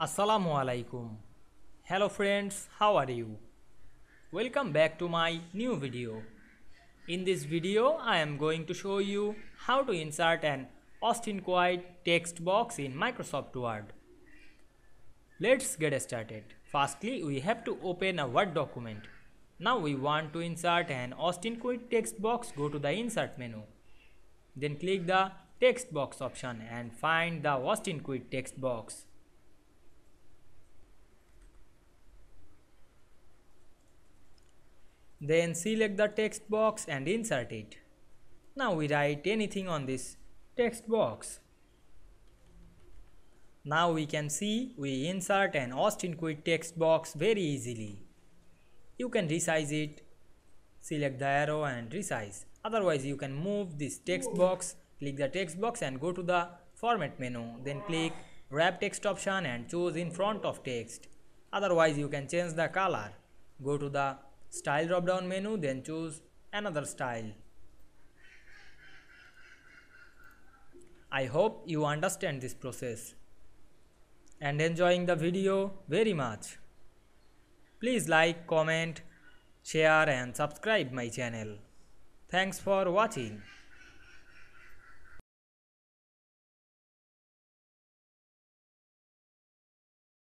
Assalamu alaikum. Hello friends, how are you? Welcome back to my new video. In this video, I am going to show you how to insert an Austin quiet text box in Microsoft Word. Let's get started. Firstly, we have to open a Word document. Now we want to insert an Austin quiet text box. Go to the Insert menu. Then click the text box option and find the Austin quiet text box. Then select the text box and insert it. Now we write anything on this text box. Now we can see we insert an Austin quiet text box very easily. You can resize it. Select the arrow and resize. Otherwise you can move this text box. Click the text box and go to the format menu. Then click wrap text option and choose in front of text. Otherwise you can change the color. Go to the style drop down menu, then choose another style. I hope you understand this process and enjoying the video very much. Please like, comment, share and subscribe my channel. Thanks for watching.